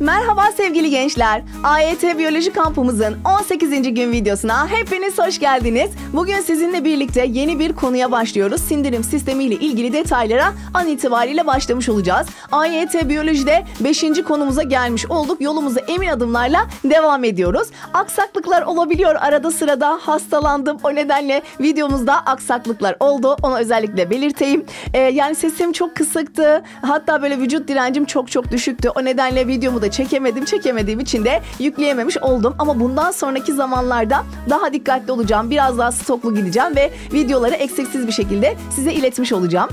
Merhaba sevgili gençler. AYT Biyoloji Kampımızın 18. gün videosuna hepiniz hoş geldiniz. Bugün sizinle birlikte yeni bir konuya başlıyoruz. Sindirim sistemi ile ilgili detaylara an itibariyle başlamış olacağız. AYT Biyoloji'de 5. konumuza gelmiş olduk. Yolumuza emin adımlarla devam ediyoruz. Aksaklıklar olabiliyor arada sırada. Hastalandım. O nedenle videomuzda aksaklıklar oldu. Onu özellikle belirteyim. Yani sesim çok kısıktı. Hatta böyle vücut direncim çok düşüktü. O nedenle videomu da çekemediğim için de yükleyememiş oldum. Ama bundan sonraki zamanlarda daha dikkatli olacağım. Biraz daha stoklu gideceğim ve videoları eksiksiz bir şekilde size iletmiş olacağım.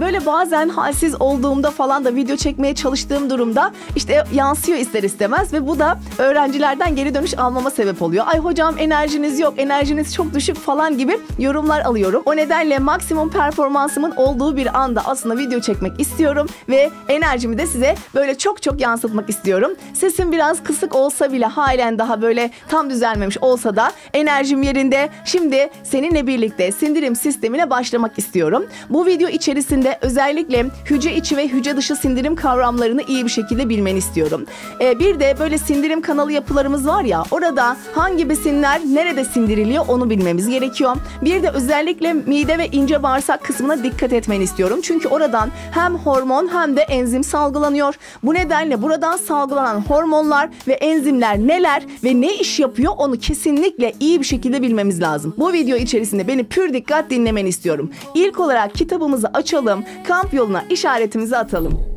Böyle bazen halsiz olduğumda falan da video çekmeye çalıştığım durumda işte yansıyor ister istemez ve bu da öğrencilerden geri dönüş almama sebep oluyor. Ay hocam enerjiniz yok, enerjiniz çok düşük falan gibi yorumlar alıyorum. O nedenle maksimum performansımın olduğu bir anda aslında video çekmek istiyorum ve enerjimi de size böyle çok yansıtmak istiyorum. Sesim biraz kısık olsa bile halen daha böyle tam düzelmemiş olsa da enerjim yerinde. Şimdi seninle birlikte sindirim sistemine başlamak istiyorum. Bu video içerisinde özellikle hücre içi ve hücre dışı sindirim kavramlarını iyi bir şekilde bilmeni istiyorum. Bir de böyle sindirim kanalı yapılarımız var ya, orada hangi besinler nerede sindiriliyor onu bilmemiz gerekiyor. Bir de özellikle mide ve ince bağırsak kısmına dikkat etmeni istiyorum. Çünkü oradan hem hormon hem de enzim salgılanıyor. Bu nedenle buradan salgılanan hormonlar ve enzimler neler ve ne iş yapıyor onu kesinlikle iyi bir şekilde bilmemiz lazım. Bu video içerisinde beni pür dikkat dinlemeni istiyorum. İlk olarak kitabımızı açalım, kamp yoluna işaretimizi atalım.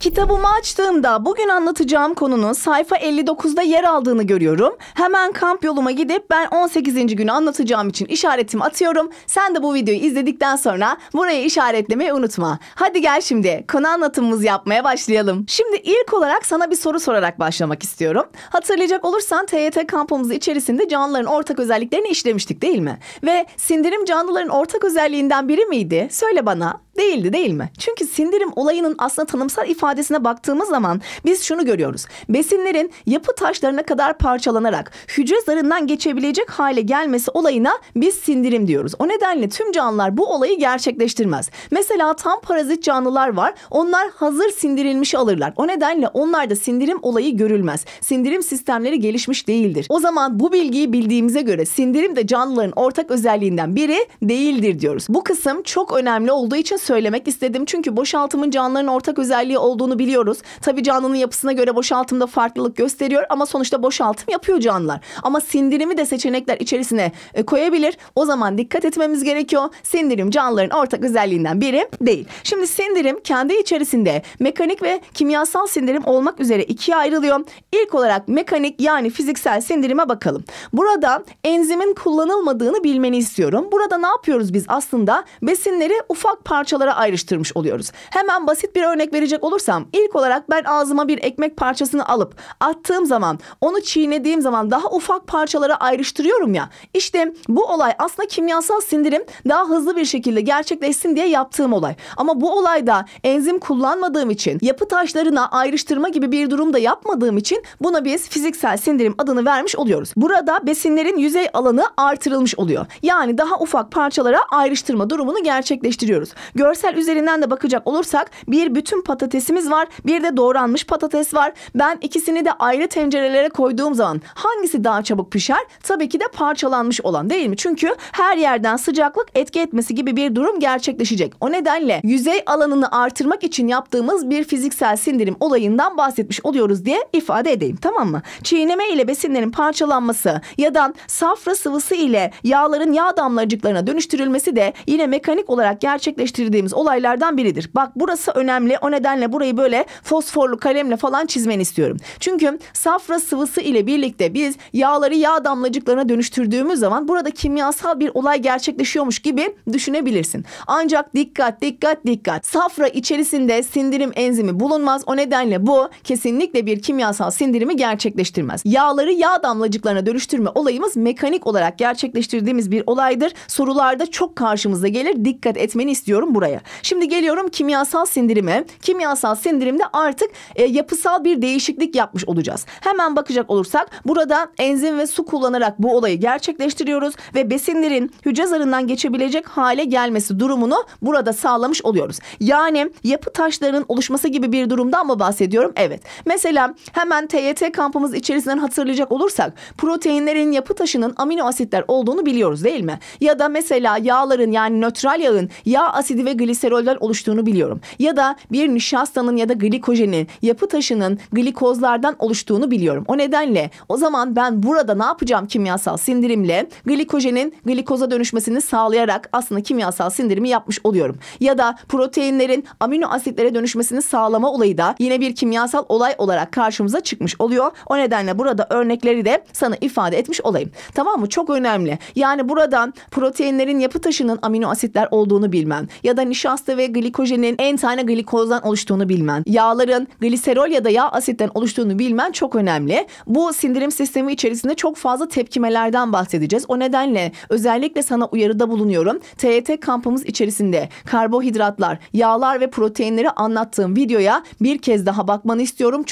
Kitabımı açtığımda bugün anlatacağım konunun sayfa 59'da yer aldığını görüyorum. Hemen kamp yoluma gidip ben 18. günü anlatacağım için işaretimi atıyorum. Sen de bu videoyu izledikten sonra burayı işaretlemeyi unutma. Hadi gel şimdi konu anlatımımızı yapmaya başlayalım. Şimdi ilk olarak sana bir soru sorarak başlamak istiyorum. Hatırlayacak olursan TYT kampımız içerisinde canlıların ortak özelliklerini işlemiştik değil mi? Ve sindirim canlıların ortak özelliğinden biri miydi? Söyle bana. Değildi değil mi? Çünkü sindirim olayının aslında tanımsal ifadesine baktığımız zaman biz şunu görüyoruz. Besinlerin yapı taşlarına kadar parçalanarak hücre zarından geçebilecek hale gelmesi olayına biz sindirim diyoruz. O nedenle tüm canlılar bu olayı gerçekleştirmez. Mesela tam parazit canlılar var. Onlar hazır sindirilmişi alırlar. O nedenle onlarda sindirim olayı görülmez. Sindirim sistemleri gelişmiş değildir. O zaman bu bilgiyi bildiğimize göre sindirim de canlıların ortak özelliğinden biri değildir diyoruz. Bu kısım çok önemli olduğu için söylemek istedim. Çünkü boşaltımın canlıların ortak özelliği olduğunu biliyoruz. Tabii canlının yapısına göre boşaltımda farklılık gösteriyor ama sonuçta boşaltım yapıyor canlılar. Ama sindirimi de seçenekler içerisine koyabilir. O zaman dikkat etmemiz gerekiyor. Sindirim canlıların ortak özelliğinden biri değil. Şimdi sindirim kendi içerisinde mekanik ve kimyasal sindirim olmak üzere ikiye ayrılıyor. İlk olarak mekanik yani fiziksel sindirime bakalım. Burada enzimin kullanılmadığını bilmeni istiyorum. Burada ne yapıyoruz biz aslında? Besinleri ufak parçalara ayrıştırmış oluyoruz. Hemen basit bir örnek verecek olursam ilk olarak ben ağzıma bir ekmek parçasını alıp attığım zaman onu çiğnediğim zaman daha ufak parçalara ayrıştırıyorum ya. İşte bu olay aslında kimyasal sindirim daha hızlı bir şekilde gerçekleşsin diye yaptığım olay. Ama bu olayda enzim kullanmadığım için yapı taşlarına ayrıştırma gibi bir durum da yapmadığım için buna biz fiziksel sindirim adını vermiş oluyoruz. Burada besinlerin yüzey alanı artırılmış oluyor. Yani daha ufak parçalara ayrıştırma durumunu gerçekleştiriyoruz. Görsel üzerinden de bakacak olursak bir bütün patatesimiz var. Bir de doğranmış patates var. Ben ikisini de ayrı tencerelere koyduğum zaman hangisi daha çabuk pişer? Tabii ki de parçalanmış olan değil mi? Çünkü her yerden sıcaklık etki etmesi gibi bir durum gerçekleşecek. O nedenle yüzey alanını artırmak için yaptığımız bir fiziksel sindirim olayından bahsetmiş oluyoruz diye ifade edeyim. Tamam mı? Çiğneme ile besinlerin parçalanması ya da safra sıvısı ile yağların yağ damlacıklarına dönüştürülmesi de yine mekanik olarak gerçekleştirilir olaylardan biridir. Bak burası önemli. O nedenle burayı böyle fosforlu kalemle falan çizmeni istiyorum. Çünkü safra sıvısı ile birlikte biz yağları yağ damlacıklarına dönüştürdüğümüz zaman burada kimyasal bir olay gerçekleşiyormuş gibi düşünebilirsin. Ancak dikkat. Safra içerisinde sindirim enzimi bulunmaz. O nedenle bu kesinlikle bir kimyasal sindirimi gerçekleştirmez. Yağları yağ damlacıklarına dönüştürme olayımız mekanik olarak gerçekleştirdiğimiz bir olaydır. Sorularda çok karşımıza gelir. Dikkat etmeni istiyorum buraya. buraya. Şimdi geliyorum kimyasal sindirime. Kimyasal sindirimde artık yapısal bir değişiklik yapmış olacağız. Hemen bakacak olursak burada enzim ve su kullanarak bu olayı gerçekleştiriyoruz ve besinlerin hücre zarından geçebilecek hale gelmesi durumunu burada sağlamış oluyoruz. Yani yapı taşlarının oluşması gibi bir durumdan mı bahsediyorum? Evet. Mesela hemen TYT kampımız içerisinden hatırlayacak olursak proteinlerin yapı taşının amino asitler olduğunu biliyoruz değil mi? Ya da mesela yağların, yani nötral yağın yağ asidi ve gliserolden oluştuğunu biliyorum. Ya da bir nişastanın ya da glikojenin yapı taşının glikozlardan oluştuğunu biliyorum. O nedenle o zaman ben burada ne yapacağım kimyasal sindirimle? Glikojenin glikoza dönüşmesini sağlayarak aslında kimyasal sindirimi yapmış oluyorum. Ya da proteinlerin amino asitlere dönüşmesini sağlama olayı da yine bir kimyasal olay olarak karşımıza çıkmış oluyor. O nedenle burada örnekleri de sana ifade etmiş olayım. Tamam mı? Çok önemli. Yani buradan proteinlerin yapı taşının amino asitler olduğunu bilmem. Ya da nişasta ve glikojenin en tane glikozdan oluştuğunu bilmen. Yağların gliserol ya da yağ asitten oluştuğunu bilmen çok önemli. Bu sindirim sistemi içerisinde çok fazla tepkimelerden bahsedeceğiz. O nedenle özellikle sana uyarıda bulunuyorum. TYT kampımız içerisinde karbohidratlar, yağlar ve proteinleri anlattığım videoya bir kez daha bakmanı istiyorum.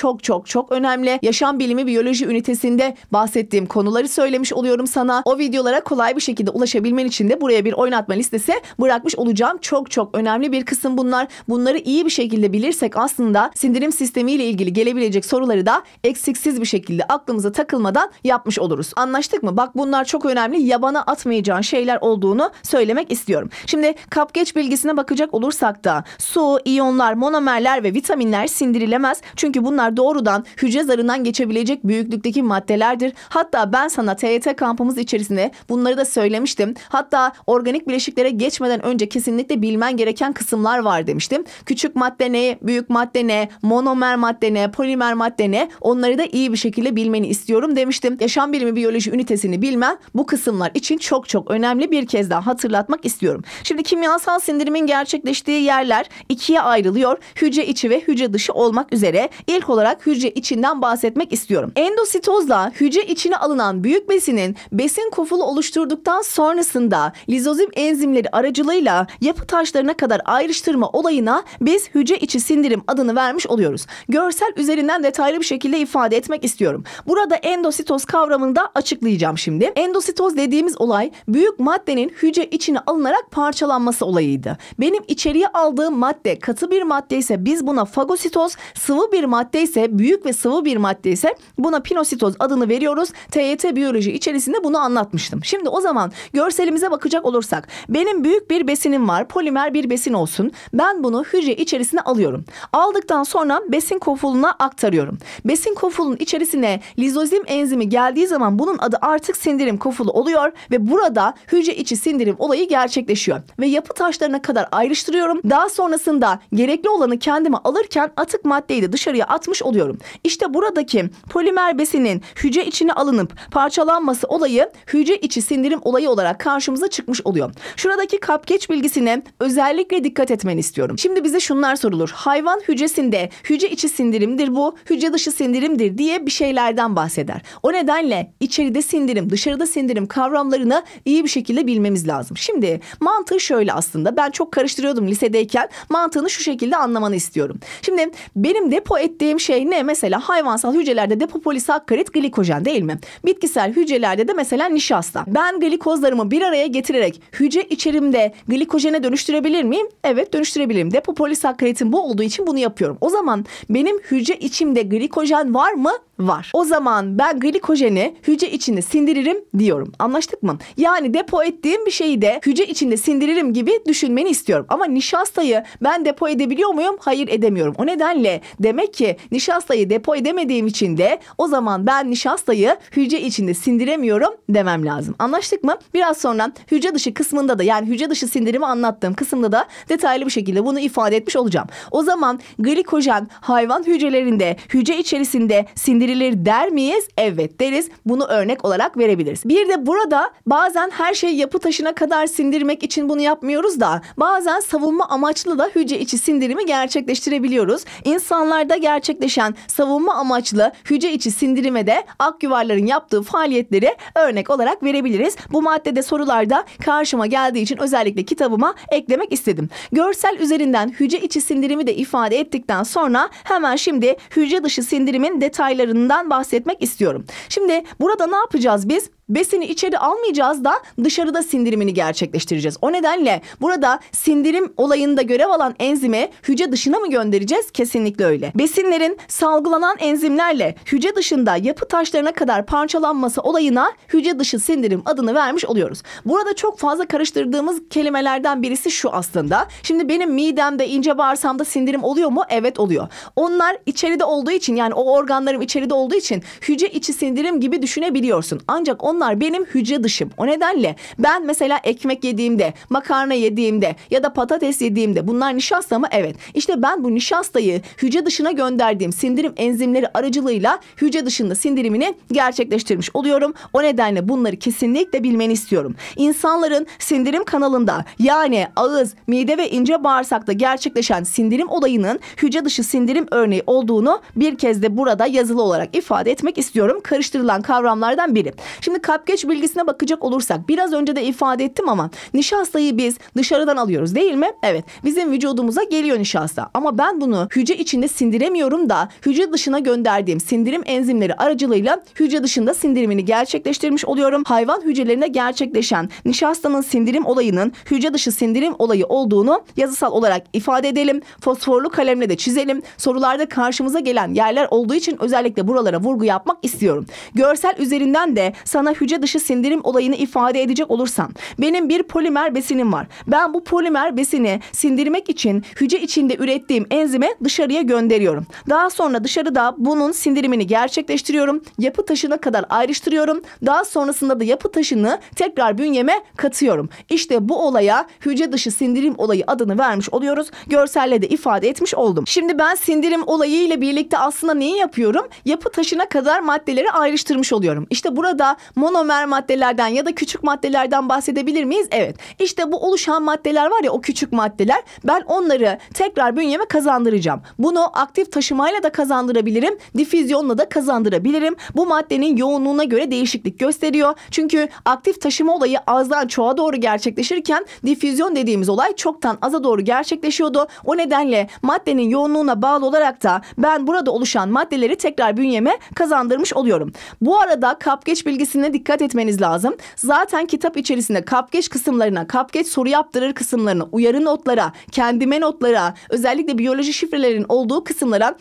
Çok önemli. Yaşam bilimi biyoloji ünitesinde bahsettiğim konuları söylemiş oluyorum sana. O videolara kolay bir şekilde ulaşabilmen için de buraya bir oynatma listesi bırakmış olacağım. Çok önemli bir kısım bunlar. Bunları iyi bir şekilde bilirsek aslında sindirim sistemiyle ilgili gelebilecek soruları da eksiksiz bir şekilde aklımıza takılmadan yapmış oluruz. Anlaştık mı? Bak, bunlar çok önemli. Yabana atmayacağın şeyler olduğunu söylemek istiyorum. Şimdi kapgeç bilgisine bakacak olursak da su, iyonlar, monomerler ve vitaminler sindirilemez. Çünkü bunlar doğrudan hücre zarından geçebilecek büyüklükteki maddelerdir. Hatta ben sana TYT kampımız içerisinde bunları da söylemiştim. Hatta organik bileşiklere geçmeden önce kesinlikle bilmen gereken kısımlar var demiştim. Küçük madde ne, büyük madde ne, monomer madde ne, polimer madde ne, onları da iyi bir şekilde bilmeni istiyorum demiştim. Yaşam bilimi biyoloji ünitesini bilmen bu kısımlar için çok önemli, bir kez daha hatırlatmak istiyorum. Şimdi kimyasal sindirimin gerçekleştiği yerler ikiye ayrılıyor. Hücre içi ve hücre dışı olmak üzere. İlk olarak hücre içinden bahsetmek istiyorum. Endositozla hücre içine alınan büyük besinin besin kofulu oluşturduktan sonrasında lizozim enzimleri aracılığıyla yapı taşlarına kadar ayrıştırma olayına biz hücre içi sindirim adını vermiş oluyoruz. Görsel üzerinden detaylı bir şekilde ifade etmek istiyorum. Burada endositoz kavramını da açıklayacağım şimdi. Endositoz dediğimiz olay büyük maddenin hücre içine alınarak parçalanması olayıydı. Benim içeriye aldığım madde katı bir madde ise biz buna fagositoz, sıvı bir madde ise, büyük ve sıvı bir madde ise buna pinositoz adını veriyoruz. TYT biyoloji içerisinde bunu anlatmıştım. Şimdi o zaman görselimize bakacak olursak benim büyük bir besinim var. Polimer bir besin olsun. Ben bunu hücre içerisine alıyorum. Aldıktan sonra besin kofuluna aktarıyorum. Besin kofulunun içerisine lizozim enzimi geldiği zaman bunun adı artık sindirim kofulu oluyor ve burada hücre içi sindirim olayı gerçekleşiyor. Ve yapı taşlarına kadar ayrıştırıyorum. Daha sonrasında gerekli olanı kendime alırken atık maddeyi de dışarıya atmış oluyorum. İşte buradaki polimer besinin hücre içine alınıp parçalanması olayı hücre içi sindirim olayı olarak karşımıza çıkmış oluyor. Şuradaki kapgeç bilgisine özellikle dikkat etmeni istiyorum. Şimdi bize şunlar sorulur. Hayvan hücresinde hücre içi sindirimdir bu, hücre dışı sindirimdir diye bir şeylerden bahseder. O nedenle içeride sindirim, dışarıda sindirim kavramlarını iyi bir şekilde bilmemiz lazım. Şimdi mantığı şöyle aslında. Ben çok karıştırıyordum lisedeyken. Mantığını şu şekilde anlamanı istiyorum. Şimdi benim depo ettiğim şey ne? Mesela hayvansal hücrelerde depo polisakkarit glikojen değil mi? Bitkisel hücrelerde de mesela nişasta. Ben glikozlarımı bir araya getirerek hücre içerimde glikojene dönüştürebilir miyim? Evet, dönüştürebilirim. Depo polisakkaritin bu olduğu için bunu yapıyorum. O zaman benim hücre içimde glikojen var mı? Var. O zaman ben glikojeni hücre içinde sindiririm diyorum. Anlaştık mı? Yani depo ettiğim bir şeyi de hücre içinde sindiririm gibi düşünmeni istiyorum. Ama nişastayı ben depo edebiliyor muyum? Hayır, edemiyorum. O nedenle demek ki nişastayı depo edemediğim için de o zaman ben nişastayı hücre içinde sindiremiyorum demem lazım. Anlaştık mı? Biraz sonra hücre dışı kısmında da, yani hücre dışı sindirimi anlattığım kısımda da detaylı bir şekilde bunu ifade etmiş olacağım. O zaman glikojen hayvan hücrelerinde hücre içerisinde sindirilir der miyiz? Evet deriz. Bunu örnek olarak verebiliriz. Bir de burada bazen her şeyi yapı taşına kadar sindirmek için bunu yapmıyoruz da bazen savunma amaçlı da hücre içi sindirimi gerçekleştirebiliyoruz. İnsanlarda gerçekleşen savunma amaçlı hücre içi sindirime de akyuvarların yaptığı faaliyetleri örnek olarak verebiliriz. Bu maddede sorularda karşıma geldiği için özellikle kitabıma eklemek göstermek istedim. Görsel üzerinden hücre içi sindirimi de ifade ettikten sonra hemen şimdi hücre dışı sindirimin detaylarından bahsetmek istiyorum. Şimdi burada ne yapacağız biz? Besini içeri almayacağız da dışarıda sindirimini gerçekleştireceğiz. O nedenle burada sindirim olayında görev alan enzimi hücre dışına mı göndereceğiz? Kesinlikle öyle. Besinlerin salgılanan enzimlerle hücre dışında yapı taşlarına kadar parçalanması olayına hücre dışı sindirim adını vermiş oluyoruz. Burada çok fazla karıştırdığımız kelimelerden birisi şu aslında. Şimdi benim midemde, ince bağırsamda sindirim oluyor mu? Evet, oluyor. Onlar içeride olduğu için, yani o organlarım içeride olduğu için hücre içi sindirim gibi düşünebiliyorsun. Ancak onlar benim hücre dışım. O nedenle ben mesela ekmek yediğimde, makarna yediğimde ya da patates yediğimde bunlar nişasta mı? Evet. İşte ben bu nişastayı hücre dışına gönderdiğim sindirim enzimleri aracılığıyla hücre dışında sindirimini gerçekleştirmiş oluyorum. O nedenle bunları kesinlikle bilmeni istiyorum. İnsanların sindirim kanalında, yani ağız, mide ve ince bağırsakta gerçekleşen sindirim olayının hücre dışı sindirim örneği olduğunu bir kez de burada yazılı olarak ifade etmek istiyorum. Karıştırılan kavramlardan biri. Şimdi kapgeç bilgisine bakacak olursak, biraz önce de ifade ettim ama nişastayı biz dışarıdan alıyoruz değil mi? Evet, bizim vücudumuza geliyor nişasta ama ben bunu hücre içinde sindiremiyorum da hücre dışına gönderdiğim sindirim enzimleri aracılığıyla hücre dışında sindirimini gerçekleştirmiş oluyorum. Hayvan hücrelerinde gerçekleşen nişastanın sindirim olayının hücre dışı sindirim olayı olduğunu yazısal olarak ifade edelim. Fosforlu kalemle de çizelim. Sorularda karşımıza gelen yerler olduğu için özellikle buralara vurgu yapmak istiyorum. Görsel üzerinden de sana hücre dışı sindirim olayını ifade edecek olursam, benim bir polimer besinim var. Ben bu polimer besini sindirmek için hücre içinde ürettiğim enzime dışarıya gönderiyorum. Daha sonra dışarıda bunun sindirimini gerçekleştiriyorum. Yapı taşına kadar ayrıştırıyorum. Daha sonrasında da yapı taşını tekrar bünyeme katıyorum. İşte bu olaya hücre dışı sindirim olayı adını vermiş oluyoruz. Görselle de ifade etmiş oldum. Şimdi ben sindirim olayı ile birlikte aslında neyi yapıyorum? Yapı taşına kadar maddeleri ayrıştırmış oluyorum. İşte burada monomer maddelerden ya da küçük maddelerden bahsedebilir miyiz? Evet. İşte bu oluşan maddeler var ya, o küçük maddeler, ben onları tekrar bünyeme kazandıracağım. Bunu aktif taşımayla da kazandırabilirim. Difüzyonla da kazandırabilirim. Bu maddenin yoğunluğuna göre değişiklik gösteriyor. Çünkü aktif taşıma olayı azdan çoğa doğru gerçekleşirken difüzyon dediğimiz olay çoktan aza doğru gerçekleşiyordu. O nedenle maddenin yoğunluğuna bağlı olarak da ben burada oluşan maddeleri tekrar bünyeme kazandırmış oluyorum. Bu arada kapgeç bilgisini dikkat etmeniz lazım. Zaten kitap içerisinde kapgeç kısımlarına, kapgeç soru yaptırır kısımlarına, uyarı notlara, kendime notlara, özellikle biyoloji şifrelerinin olduğu kısımlara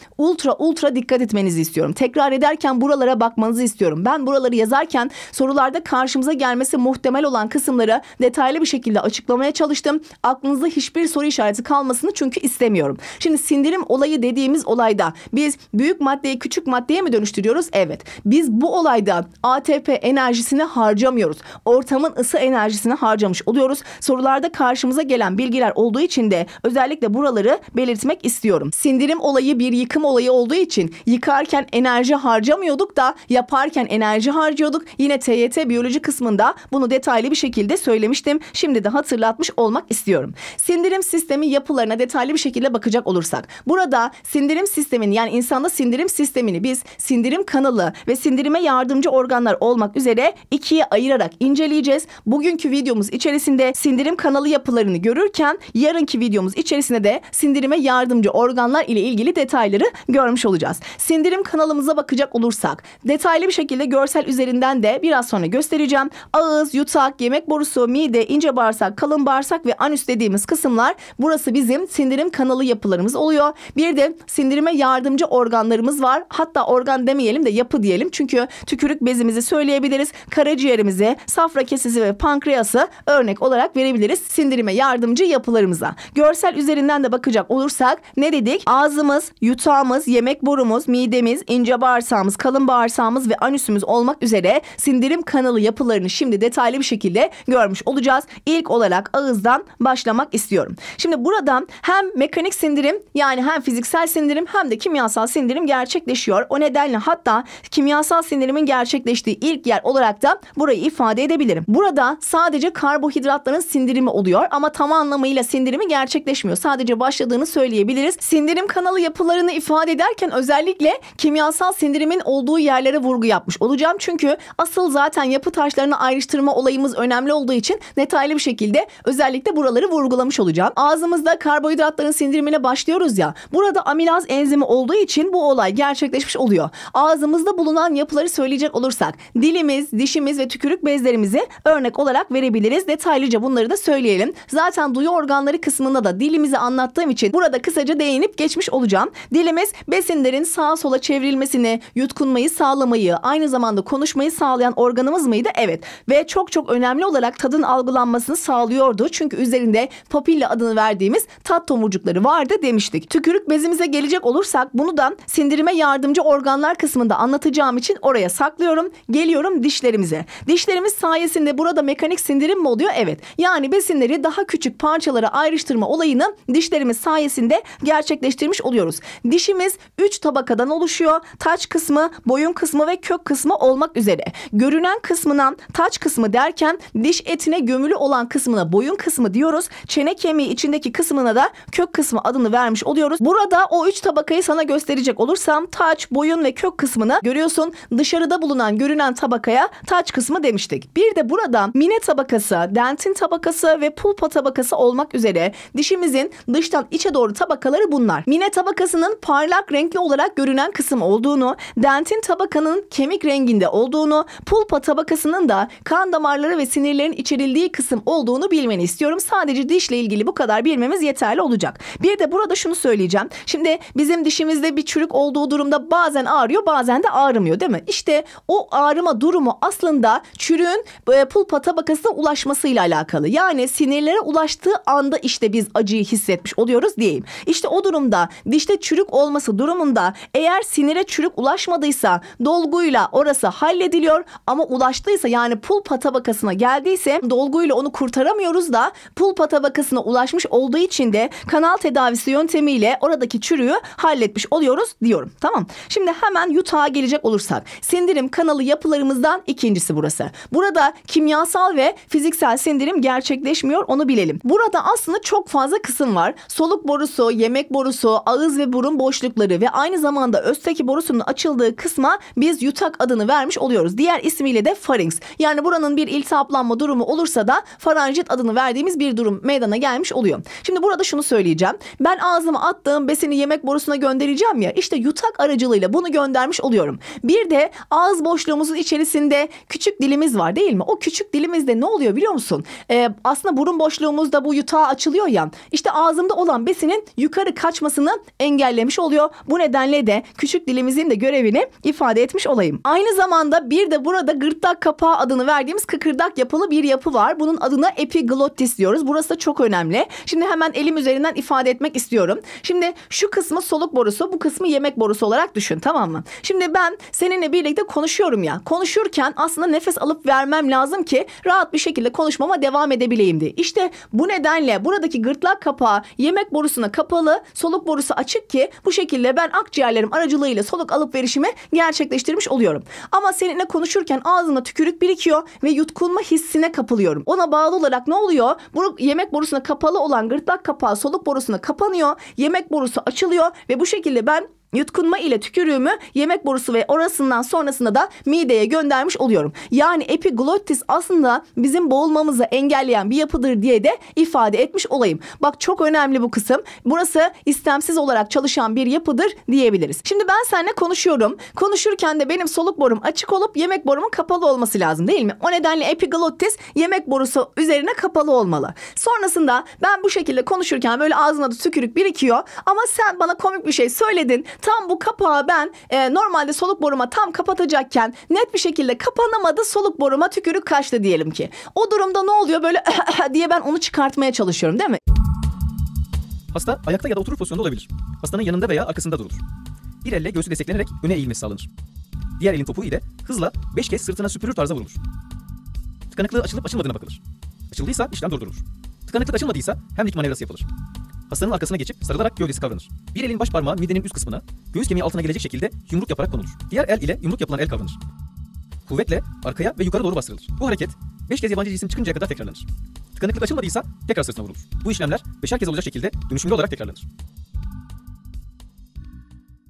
ultra dikkat etmenizi istiyorum. Tekrar ederken buralara bakmanızı istiyorum. Ben buraları yazarken sorularda karşımıza gelmesi muhtemel olan kısımları detaylı bir şekilde açıklamaya çalıştım. Aklınızda hiçbir soru işareti kalmasını çünkü istemiyorum. Şimdi sindirim olayı dediğimiz olayda biz büyük maddeyi küçük maddeye mi dönüştürüyoruz? Evet. Biz bu olayda ATP enerjisini harcamıyoruz. Ortamın ısı enerjisini harcamış oluyoruz. Sorularda karşımıza gelen bilgiler olduğu için de özellikle buraları belirtmek istiyorum. Sindirim olayı bir yıkım olayı olduğu için yıkarken enerji harcamıyorduk da yaparken enerji harcıyorduk. Yine TYT biyoloji kısmında bunu detaylı bir şekilde söylemiştim. Şimdi de hatırlatmış olmak istiyorum. Sindirim sistemi yapılarına detaylı bir şekilde bakacak olursak, burada sindirim sistemini, yani insanda sindirim sistemini biz sindirim kanalı ve sindirime yardımcı organlar olmak üzere ikiye ayırarak inceleyeceğiz. Bugünkü videomuz içerisinde sindirim kanalı yapılarını görürken, yarınki videomuz içerisinde de sindirime yardımcı organlar ile ilgili detayları görmüş olacağız. Sindirim kanalımıza bakacak olursak, detaylı bir şekilde görsel üzerinden de biraz sonra göstereceğim. Ağız, yutak, yemek borusu, mide, ince bağırsak, kalın bağırsak ve anüs dediğimiz kısımlar, burası bizim sindirim kanalı yapılarımız oluyor. Bir de sindirime yardımcı organlarımız var. Hatta organ demeyelim de yapı diyelim. Çünkü tükürük bezimizi söyleyebiliriz. Karaciğerimizi, safra kesesi ve pankreası örnek olarak verebiliriz sindirime yardımcı yapılarımıza. Görsel üzerinden de bakacak olursak ne dedik? Ağzımız, yutağımız, yemek borumuz, midemiz, ince bağırsağımız, kalın bağırsağımız ve anüsümüz olmak üzere sindirim kanalı yapılarını şimdi detaylı bir şekilde görmüş olacağız. İlk olarak ağızdan başlamak istiyorum. Şimdi buradan hem mekanik sindirim, yani hem fiziksel sindirim hem de kimyasal sindirim gerçekleşiyor. O nedenle hatta kimyasal sindirimin gerçekleştiği ilk yer olarak da burayı ifade edebilirim. Burada sadece karbonhidratların sindirimi oluyor ama tam anlamıyla sindirimi gerçekleşmiyor. Sadece başladığını söyleyebiliriz. Sindirim kanalı yapılarını ifade ederken özellikle kimyasal sindirimin olduğu yerlere vurgu yapmış olacağım. Çünkü asıl zaten yapı taşlarını ayrıştırma olayımız önemli olduğu için detaylı bir şekilde özellikle buraları vurgulamış olacağım. Ağzımızda karbonhidratların sindirimine başlıyoruz ya. Burada amilaz enzimi olduğu için bu olay gerçekleşmiş oluyor. Ağzımızda bulunan yapıları söyleyecek olursak dilimiz, dişimiz ve tükürük bezlerimizi örnek olarak verebiliriz. Detaylıca bunları da söyleyelim. Zaten duyu organları kısmında da dilimizi anlattığım için burada kısaca değinip geçmiş olacağım. Dilimiz besinlerin sağa sola çevrilmesini, yutkunmayı sağlamayı, aynı zamanda konuşmayı sağlayan organımız mıydı? Evet. Ve çok önemli olarak tadın algılanmasını sağlıyordu. Çünkü üzerinde papilla adını verdiğimiz tat tomurcukları vardı demiştik. Tükürük bezimize gelecek olursak bunu da sindirime yardımcı organlar kısmında anlatacağım için oraya saklıyorum. Geliyorum dişlerimize. Dişlerimiz sayesinde burada mekanik sindirim mi oluyor? Evet. Yani besinleri daha küçük parçalara ayrıştırma olayını dişlerimiz sayesinde gerçekleştirmiş oluyoruz. Dişimiz 3 tabakadan oluşuyor. Taç kısmı, boyun kısmı ve kök kısmı olmak üzere. Görünen kısmından taç kısmı derken diş etine gömülü olan kısmına boyun kısmı diyoruz. Çene kemiği içindeki kısmına da kök kısmı adını vermiş oluyoruz. Burada o 3 tabakayı sana gösterecek olursam taç, boyun ve kök kısmını görüyorsun. Dışarıda bulunan görünen tabakaya taç kısmı demiştik. Bir de burada mine tabakası, dentin tabakası ve pulpa tabakası olmak üzere dişimizin dıştan içe doğru tabakaları bunlar. Mine tabakasının parlak renkli olarak görünen kısım olduğunu, dentin tabakanın kemik renginde olduğunu, pulpa tabakasının da kan damarları ve sinirlerin içerildiği kısım olduğunu bilmeni istiyorum. Sadece dişle ilgili bu kadar bilmemiz yeterli olacak. Bir de burada şunu söyleyeceğim. Şimdi bizim dişimizde bir çürük olduğu durumda bazen ağrıyor, bazen de ağrımıyor değil mi? İşte o ağrıma durumu aslında çürüğün pulpa tabakasına ulaşmasıyla alakalı. Yani sinirlere ulaştığı anda işte biz acıyı hissetmiş oluyoruz diyeyim. İşte o durumda dişte çürük olması durumunda eğer sinire çürük ulaşmadıysa dolguyla orası hallediliyor ama ulaştıysa yani pulpa tabakasına geldiyse dolguyla onu kurtaramıyoruz da pulpa tabakasına ulaşmış olduğu için de kanal tedavisi yöntemiyle oradaki çürüğü halletmiş oluyoruz diyorum. Tamam. Şimdi hemen yutağa gelecek olursak sindirim kanalı yapılarımızdan ikincisi burası. Burada kimyasal ve fiziksel sindirim gerçekleşmiyor onu bilelim. Burada aslında çok fazla kısım var. Soluk borusu, yemek borusu, ağız ve burun boşlukları ve aynı zamanda östaki borusunun açıldığı kısma biz yutak adını vermiş oluyoruz. Diğer ismiyle de farinks. Yani buranın bir iltihaplanma durumu olursa da faranjit adını verdiğimiz bir durum meydana gelmiş oluyor. Şimdi burada şunu söyleyeceğim. Ben ağzıma attığım besini yemek borusuna göndereceğim ya. İşte yutak aracılığıyla bunu göndermiş oluyorum. Bir de ağız boşluğumuzun içerisinde küçük dilimiz var değil mi? O küçük dilimizde ne oluyor biliyor musun? Aslında burun boşluğumuzda bu yutağa açılıyor ya. İşte ağzımda olan besinin yukarı kaçmasını engellemiş oluyor. Bu nedenle de küçük dilimizin de görevini ifade etmiş olayım. Aynı zamanda bir de burada gırtlak kapağı adını verdiğimiz kıkırdak yapılı bir yapı var. Bunun adına epiglottis diyoruz. Burası da çok önemli. Şimdi hemen elim üzerinden ifade etmek istiyorum. Şimdi şu kısmı soluk borusu, bu kısmı yemek borusu olarak düşün, tamam mı? Şimdi ben seninle birlikte konuşuyorum ya. Konuşurken aslında nefes alıp vermem lazım ki rahat bir şekilde konuşmama devam edebileyim diye. İşte bu nedenle buradaki gırtlak kapağı yemek borusuna kapalı, soluk borusu açık ki bu şekilde ben akciğerlerim aracılığıyla soluk alıp verişimi gerçekleştirmiş oluyorum. Ama seninle konuşurken ağzımda tükürük birikiyor ve yutkunma hissine kapılıyorum. Ona bağlı olarak ne oluyor? Bu yemek borusuna kapalı olan gırtlak kapağı soluk borusuna kapanıyor. Yemek borusu açılıyor ve bu şekilde ben yutkunma ile tükürüğümü yemek borusu ve orasından sonrasında da mideye göndermiş oluyorum. Yani epiglottis aslında bizim boğulmamızı engelleyen bir yapıdır diye de ifade etmiş olayım. Bak çok önemli bu kısım. Burası istemsiz olarak çalışan bir yapıdır diyebiliriz. Şimdi ben seninle konuşuyorum. Konuşurken de benim soluk borum açık olup yemek borumun kapalı olması lazım değil mi? O nedenle epiglottis yemek borusu üzerine kapalı olmalı. Sonrasında ben bu şekilde konuşurken böyle ağzına da tükürük birikiyor. Ama sen bana komik bir şey söyledin. Tam bu kapağı ben normalde soluk boruma tam kapatacakken net bir şekilde kapanamadı, soluk boruma tükürük kaçtı diyelim ki. O durumda ne oluyor böyle diye ben onu çıkartmaya çalışıyorum değil mi? Hasta ayakta ya da oturur pozisyonda olabilir. Hastanın yanında veya arkasında durulur. Bir elle göğsü desteklenerek öne eğilmesi sağlanır. Diğer elin topuğu ile hızla 5 kez sırtına süpürür tarzda vurulur. Tıkanıklığı açılıp açılmadığına bakılır. Açıldıysa işlem durdurulur. Tıkanıklık açılmadıysa hemlik manevrası yapılır. Hastanın arkasına geçip sarılarak gövdesi kavranır. Bir elin baş parmağı midenin üst kısmına, göğüs kemiği altına gelecek şekilde yumruk yaparak konulur. Diğer el ile yumruk yapılan el kavranır. kuvvetle arkaya ve yukarı doğru bastırılır. Bu hareket 5 kez yabancı cisim çıkıncaya kadar tekrarlanır. Tıkanıklık açılmadıysa tekrar sırtına vurulur. Bu işlemler 5'er kez olacak şekilde dönüşümlü olarak tekrarlanır.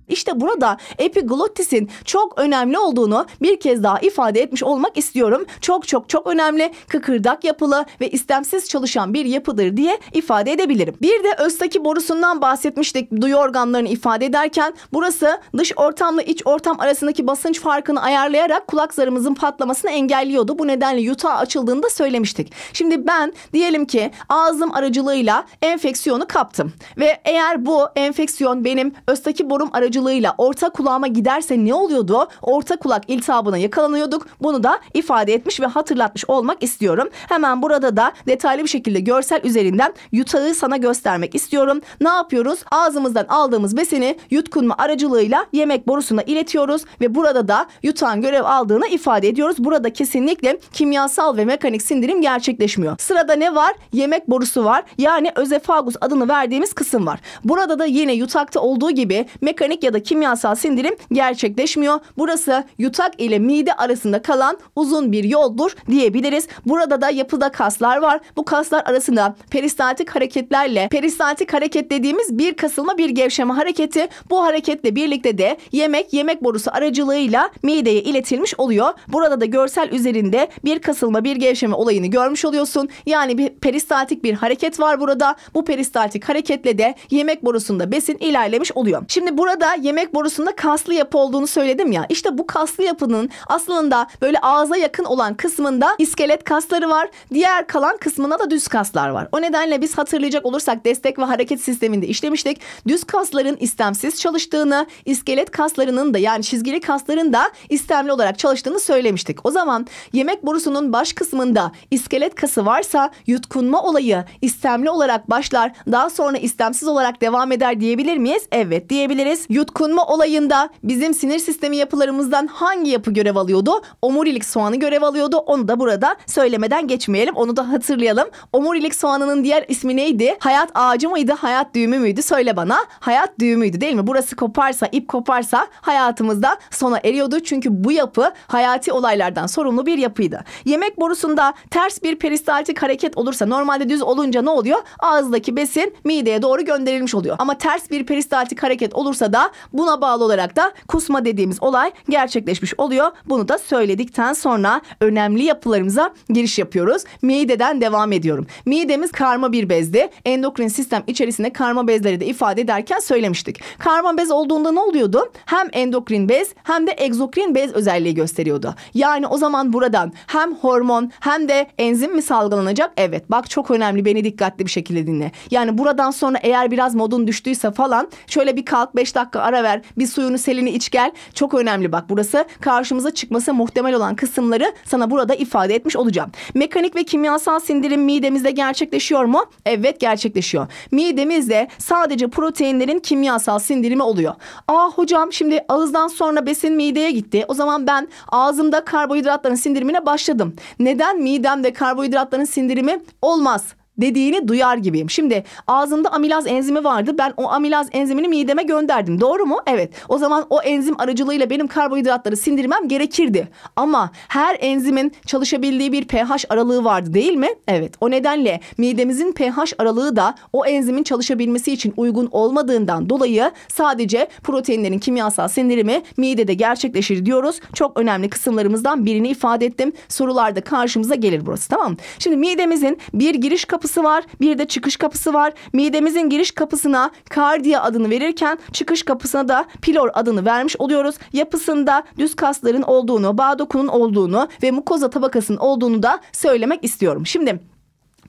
İşte burada epiglottisin çok önemli olduğunu bir kez daha ifade etmiş olmak istiyorum. Çok çok çok önemli, kıkırdak yapılı ve istemsiz çalışan bir yapıdır diye ifade edebilirim. Bir de özdeki borusundan bahsetmiştik duyu organlarını ifade ederken. Burası dış ortamla iç ortam arasındaki basınç farkını ayarlayarak kulak zarımızın patlamasını engelliyordu. Bu nedenle yutağı açıldığında söylemiştik. Şimdi ben diyelim ki ağzım aracılığıyla enfeksiyonu kaptım. Ve eğer bu enfeksiyon benim özdeki borum aracılığıyla orta kulağıma giderse ne oluyordu? Orta kulak iltihabına yakalanıyorduk. Bunu da ifade etmiş ve hatırlatmış olmak istiyorum. Hemen burada da detaylı bir şekilde görsel üzerinden yutağı sana göstermek istiyorum. Ne yapıyoruz? Ağzımızdan aldığımız besini yutkunma aracılığıyla yemek borusuna iletiyoruz ve burada da yutağın görev aldığını ifade ediyoruz. Burada kesinlikle kimyasal ve mekanik sindirim gerçekleşmiyor. Sırada ne var? Yemek borusu var. Yani özofagus adını verdiğimiz kısım var. Burada da yine yutakta olduğu gibi mekanik ya da kimyasal sindirim gerçekleşmiyor. Burası yutak ile mide arasında kalan uzun bir yoldur diyebiliriz. Burada da yapıda kaslar var. Bu kaslar arasında peristaltik hareketlerle, peristaltik hareket dediğimiz bir kasılma bir gevşeme hareketi, bu hareketle birlikte de yemek borusu aracılığıyla mideye iletilmiş oluyor. Burada da görsel üzerinde bir kasılma bir gevşeme olayını görmüş oluyorsun. Yani bir peristaltik bir hareket var burada. Bu peristaltik hareketle de yemek borusunda besin ilerlemiş oluyor. Şimdi burada yemek borusunda kaslı yapı olduğunu söyledim ya. İşte bu kaslı yapının aslında böyle ağza yakın olan kısmında iskelet kasları var. Diğer kalan kısmına da düz kaslar var. O nedenle biz hatırlayacak olursak destek ve hareket sisteminde işlemiştik. Düz kasların istemsiz çalıştığını, iskelet kaslarının da yani çizgili kasların da istemli olarak çalıştığını söylemiştik. O zaman yemek borusunun baş kısmında iskelet kası varsa yutkunma olayı istemli olarak başlar. Daha sonra istemsiz olarak devam eder diyebilir miyiz? Evet diyebiliriz. Yutkunma olayında bizim sinir sistemi yapılarımızdan hangi yapı görev alıyordu? Omurilik soğanı görev alıyordu. Onu da burada söylemeden geçmeyelim. Onu da hatırlayalım. Omurilik soğanının diğer ismi neydi? Hayat ağacı mıydı? Hayat düğümü müydü? Söyle bana. Hayat düğümüydü değil mi? Burası koparsa, ip koparsa hayatımızda sona eriyordu. Çünkü bu yapı hayati olaylardan sorumlu bir yapıydı. Yemek borusunda ters bir peristaltik hareket olursa, normalde düz olunca ne oluyor? Ağızdaki besin mideye doğru gönderilmiş oluyor. Ama ters bir peristaltik hareket olursa da buna bağlı olarak da kusma dediğimiz olay gerçekleşmiş oluyor. Bunu da söyledikten sonra önemli yapılarımıza giriş yapıyoruz. Mideden devam ediyorum. Midemiz karma bir bezdi. Endokrin sistem içerisinde karma bezleri de ifade ederken söylemiştik. Karma bez olduğunda ne oluyordu? Hem endokrin bez hem de egzokrin bez özelliği gösteriyordu. Yani o zaman buradan hem hormon hem de enzim mi salgılanacak? Evet, bak çok önemli, beni dikkatli bir şekilde dinle. Yani buradan sonra eğer biraz modun düştüyse falan şöyle bir kalk 5 dakika ara ver, bir suyunu selini iç gel, çok önemli. Bak burası karşımıza çıkması muhtemel olan kısımları sana burada ifade etmiş olacağım. Mekanik ve kimyasal sindirim midemizde gerçekleşiyor mu? Evet, gerçekleşiyor. Midemizde sadece proteinlerin kimyasal sindirimi oluyor. Aa hocam, şimdi ağızdan sonra besin mideye gitti. O zaman ben ağzımda karbonhidratların sindirimine başladım. Neden midemde karbonhidratların sindirimi olmaz dediğini duyar gibiyim. Şimdi ağzımda amilaz enzimi vardı. Ben o amilaz enzimini mideme gönderdim. Doğru mu? Evet. O zaman o enzim aracılığıyla benim karbonhidratları sindirmem gerekirdi. Ama her enzimin çalışabildiği bir pH aralığı vardı değil mi? Evet. O nedenle midemizin pH aralığı da o enzimin çalışabilmesi için uygun olmadığından dolayı sadece proteinlerin kimyasal sindirimi midede gerçekleşir diyoruz. Çok önemli kısımlarımızdan birini ifade ettim. Sorularda karşımıza gelir burası, tamam mı? Şimdi midemizin bir giriş kapısı var, bir de çıkış kapısı var. Midemizin giriş kapısına kardiya adını verirken çıkış kapısına da pilor adını vermiş oluyoruz. Yapısında düz kasların olduğunu, bağ dokunun olduğunu ve mukoza tabakasının olduğunu da söylemek istiyorum. Şimdi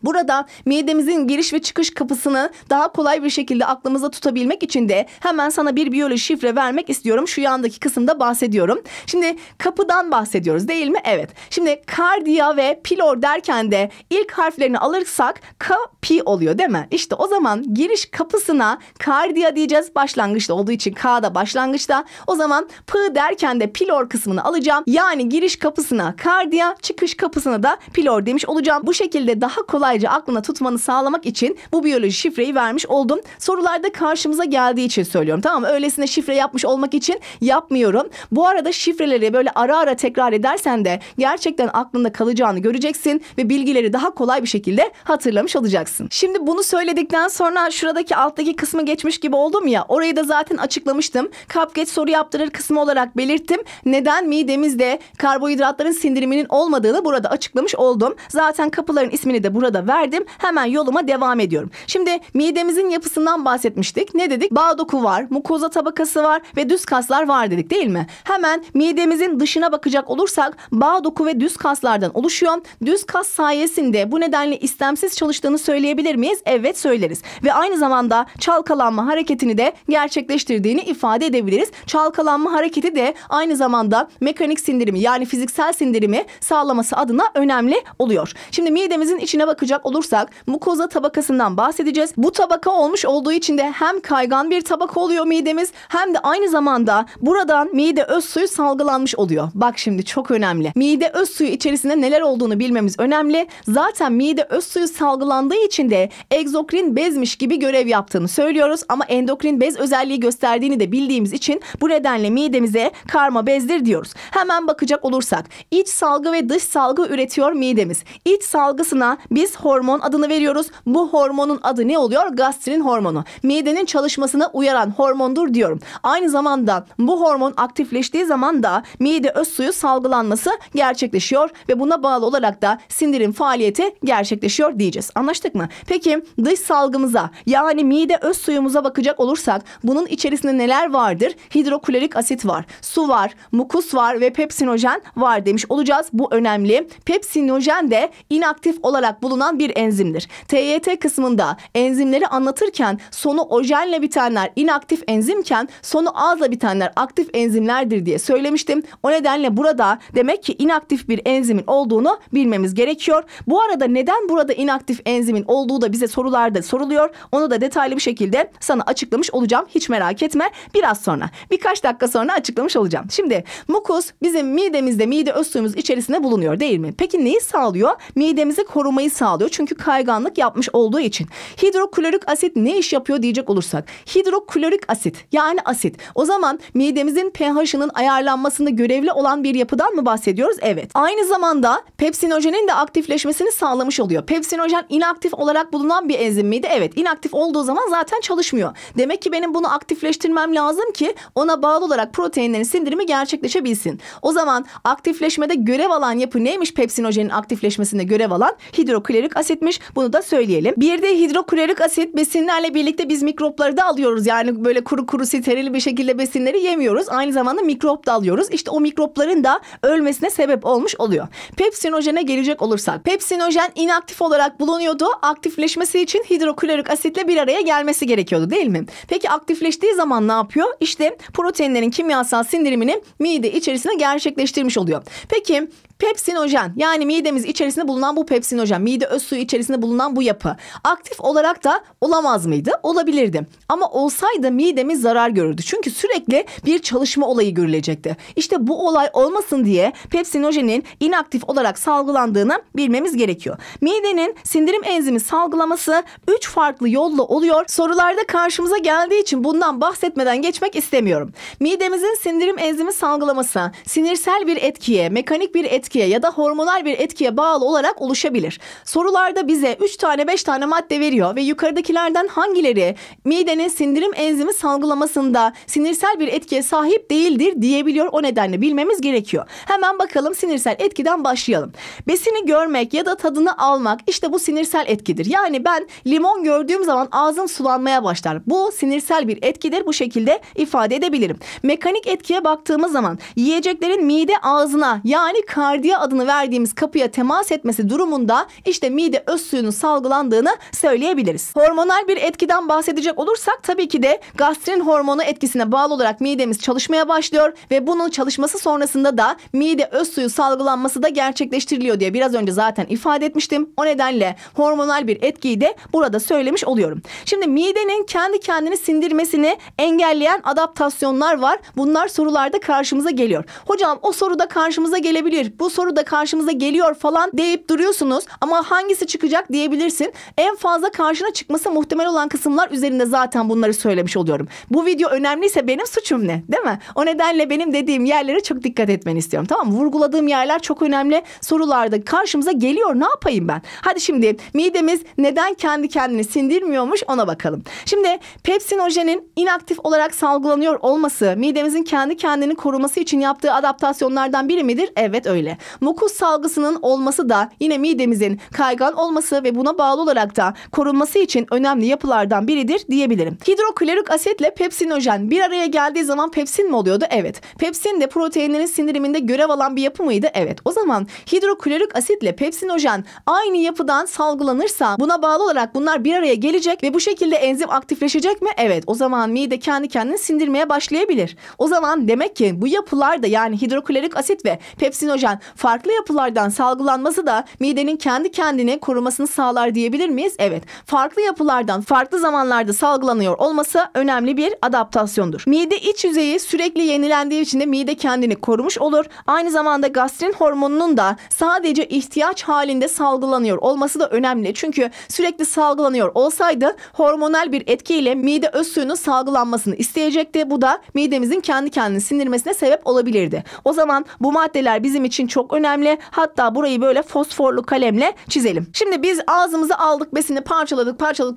burada midemizin giriş ve çıkış kapısını daha kolay bir şekilde aklımızda tutabilmek için de hemen sana bir biyoloji şifre vermek istiyorum. Şu yandaki kısımda bahsediyorum. Şimdi kapıdan bahsediyoruz değil mi? Evet. Şimdi kardiya ve pilor derken de ilk harflerini alırsak K, P oluyor değil mi? İşte o zaman giriş kapısına kardiya diyeceğiz. Başlangıçta olduğu için K da başlangıçta. O zaman P derken de pilor kısmını alacağım. Yani giriş kapısına kardiya, çıkış kapısına da pilor demiş olacağım. Bu şekilde daha kolay kolayca aklına tutmanı sağlamak için bu biyoloji şifreyi vermiş oldum. Sorularda karşımıza geldiği için söylüyorum, tamam mı? Öylesine şifre yapmış olmak için yapmıyorum. Bu arada şifreleri böyle ara ara tekrar edersen de gerçekten aklında kalacağını göreceksin ve bilgileri daha kolay bir şekilde hatırlamış olacaksın. Şimdi bunu söyledikten sonra şuradaki alttaki kısmı geçmiş gibi oldum ya, orayı da zaten açıklamıştım. Kapgeç soru yaptırır kısmı olarak belirttim. Neden midemizde karbohidratların sindiriminin olmadığını burada açıklamış oldum. Zaten kapıların ismini de burada verdim. Hemen yoluma devam ediyorum. Şimdi midemizin yapısından bahsetmiştik. Ne dedik? Bağ doku var, mukoza tabakası var ve düz kaslar var dedik, değil mi? Hemen midemizin dışına bakacak olursak bağ doku ve düz kaslardan oluşuyor. Düz kas sayesinde bu nedenle istemsiz çalıştığını söyleyebilir miyiz? Evet, söyleriz. Ve aynı zamanda çalkalanma hareketini de gerçekleştirdiğini ifade edebiliriz. Çalkalanma hareketi de aynı zamanda mekanik sindirimi, yani fiziksel sindirimi sağlaması adına önemli oluyor. Şimdi midemizin içine bakacak olursak mukoza tabakasından bahsedeceğiz. Bu tabaka olmuş olduğu için de hem kaygan bir tabaka oluyor midemiz, hem de aynı zamanda buradan mide öz suyu salgılanmış oluyor. Bak şimdi çok önemli. Mide öz suyu içerisinde neler olduğunu bilmemiz önemli. Zaten mide öz suyu salgılandığı için de egzokrin bezmiş gibi görev yaptığını söylüyoruz ama endokrin bez özelliği gösterdiğini de bildiğimiz için bu nedenle midemize karma bezdir diyoruz. Hemen bakacak olursak iç salgı ve dış salgı üretiyor midemiz. İç salgısına biz hormon adını veriyoruz. Bu hormonun adı ne oluyor? Gastrin hormonu. Midenin çalışmasına uyaran hormondur diyorum. Aynı zamanda bu hormon aktifleştiği zaman da mide öz suyu salgılanması gerçekleşiyor ve buna bağlı olarak da sindirim faaliyeti gerçekleşiyor diyeceğiz. Anlaştık mı? Peki dış salgımıza, yani mide öz suyumuza bakacak olursak bunun içerisinde neler vardır? Hidroklorik asit var, su var, mukus var ve pepsinojen var demiş olacağız. Bu önemli. Pepsinojen de inaktif olarak bulunan bir enzimdir. TYT kısmında enzimleri anlatırken sonu ojenle bitenler inaktif enzimken sonu azla bitenler aktif enzimlerdir diye söylemiştim. O nedenle burada demek ki inaktif bir enzimin olduğunu bilmemiz gerekiyor. Bu arada neden burada inaktif enzimin olduğu da bize sorularda soruluyor. Onu da detaylı bir şekilde sana açıklamış olacağım. Hiç merak etme. Biraz sonra, birkaç dakika sonra açıklamış olacağım. Şimdi mukus bizim midemizde, mide öz suyumuz içerisinde bulunuyor değil mi? Peki neyi sağlıyor? Midemizi korumayı sağlıyor. Çünkü kayganlık yapmış olduğu için. Hidroklorik asit ne iş yapıyor diyecek olursak. Hidroklorik asit, yani asit. O zaman midemizin pH'ının ayarlanmasında görevli olan bir yapıdan mı bahsediyoruz? Evet. Aynı zamanda pepsinojenin de aktifleşmesini sağlamış oluyor. Pepsinojen inaktif olarak bulunan bir enzim miydi? Evet. İnaktif olduğu zaman zaten çalışmıyor. Demek ki benim bunu aktifleştirmem lazım ki ona bağlı olarak proteinlerin sindirimi gerçekleşebilsin. O zaman aktifleşmede görev alan yapı neymiş? Pepsinojenin aktifleşmesinde görev alan hidroklorik asitmiş. Bunu da söyleyelim. Bir de hidroklorik asit besinlerle birlikte biz mikropları da alıyoruz. Yani böyle kuru steril bir şekilde besinleri yemiyoruz. Aynı zamanda mikrop da alıyoruz. İşte o mikropların da ölmesine sebep olmuş oluyor. Pepsinojene gelecek olursak. Pepsinojen inaktif olarak bulunuyordu. Aktifleşmesi için hidroklorik asitle bir araya gelmesi gerekiyordu değil mi? Peki aktifleştiği zaman ne yapıyor? İşte proteinlerin kimyasal sindirimini mide içerisinde gerçekleştirmiş oluyor. Peki pepsinojen, yani midemiz içerisinde bulunan bu pepsinojen, mide öz suyu içerisinde bulunan bu yapı aktif olarak da olamaz mıydı? Olabilirdi. Ama olsaydı midemiz zarar görürdü. Çünkü sürekli bir çalışma olayı görülecekti. İşte bu olay olmasın diye pepsinojenin inaktif olarak salgılandığını bilmemiz gerekiyor. Midenin sindirim enzimi salgılaması 3 farklı yolla oluyor. Sorularda karşımıza geldiği için bundan bahsetmeden geçmek istemiyorum. Midemizin sindirim enzimi salgılaması sinirsel bir etkiye, mekanik bir etkiye ya da hormonal bir etkiye bağlı olarak oluşabilir. Sorularda bize 3 tane 5 tane madde veriyor ve yukarıdakilerden hangileri midenin sindirim enzimi salgılamasında sinirsel bir etkiye sahip değildir diyebiliyor. O nedenle bilmemiz gerekiyor. Hemen bakalım, sinirsel etkiden başlayalım. Besini görmek ya da tadını almak, işte bu sinirsel etkidir. Yani ben limon gördüğüm zaman ağzım sulanmaya başlar. Bu sinirsel bir etkidir. Bu şekilde ifade edebilirim. Mekanik etkiye baktığımız zaman yiyeceklerin mide ağzına, yani kardiya adını verdiğimiz kapıya temas etmesi durumunda işte mide öz suyunun salgılandığını söyleyebiliriz. Hormonal bir etkiden bahsedecek olursak tabii ki de gastrin hormonu etkisine bağlı olarak midemiz çalışmaya başlıyor ve bunun çalışması sonrasında da mide öz suyu salgılanması da gerçekleştiriliyor diye biraz önce zaten ifade etmiştim. O nedenle hormonal bir etkiyi de burada söylemiş oluyorum. Şimdi midenin kendi kendini sindirmesini engelleyen adaptasyonlar var. Bunlar sorularda karşımıza geliyor. Hocam o soruda karşımıza gelebiliyor. bu soru da karşımıza geliyor falan deyip duruyorsunuz ama hangisi çıkacak diyebilirsin. En fazla karşına çıkması muhtemel olan kısımlar üzerinde zaten bunları söylemiş oluyorum. Bu video önemliyse benim suçum ne? Değil mi? O nedenle benim dediğim yerlere çok dikkat etmeni istiyorum. Tamam mı? Vurguladığım yerler çok önemli. Sorularda karşımıza geliyor. Ne yapayım ben? Hadi şimdi midemiz neden kendi kendini sindirmiyormuş ona bakalım. Şimdi pepsinojenin inaktif olarak salgılanıyor olması midemizin kendi kendini koruması için yaptığı adaptasyonlardan biri midir? Evet öyle. Mukus salgısının olması da yine midemizin kaygan olması ve buna bağlı olarak da korunması için önemli yapılardan biridir diyebilirim. Hidroklorik asitle pepsinojen bir araya geldiği zaman pepsin mi oluyordu? Evet. Pepsin de proteinlerin sindiriminde görev alan bir yapı mıydı? Evet. O zaman hidroklorik asitle pepsinojen aynı yapıdan salgılanırsa buna bağlı olarak bunlar bir araya gelecek ve bu şekilde enzim aktifleşecek mi? Evet. O zaman mide kendi kendini sindirmeye başlayabilir. O zaman demek ki bu yapılar da yani hidroklorik asit ve pepsinojen farklı yapılardan salgılanması da midenin kendi kendini korumasını sağlar diyebilir miyiz? Evet. Farklı yapılardan farklı zamanlarda salgılanıyor olması önemli bir adaptasyondur. Mide iç yüzeyi sürekli yenilendiği için de mide kendini korumuş olur. Aynı zamanda gastrin hormonunun da sadece ihtiyaç halinde salgılanıyor olması da önemli. Çünkü sürekli salgılanıyor olsaydı hormonal bir etkiyle mide öz suyunun salgılanmasını isteyecekti. Bu da midemizin kendi kendini sindirmesine sebep olabilirdi. O zaman bu maddeler bizim için çok önemli. Hatta burayı böyle fosforlu kalemle çizelim. Şimdi biz ağzımıza aldık besini parçaladık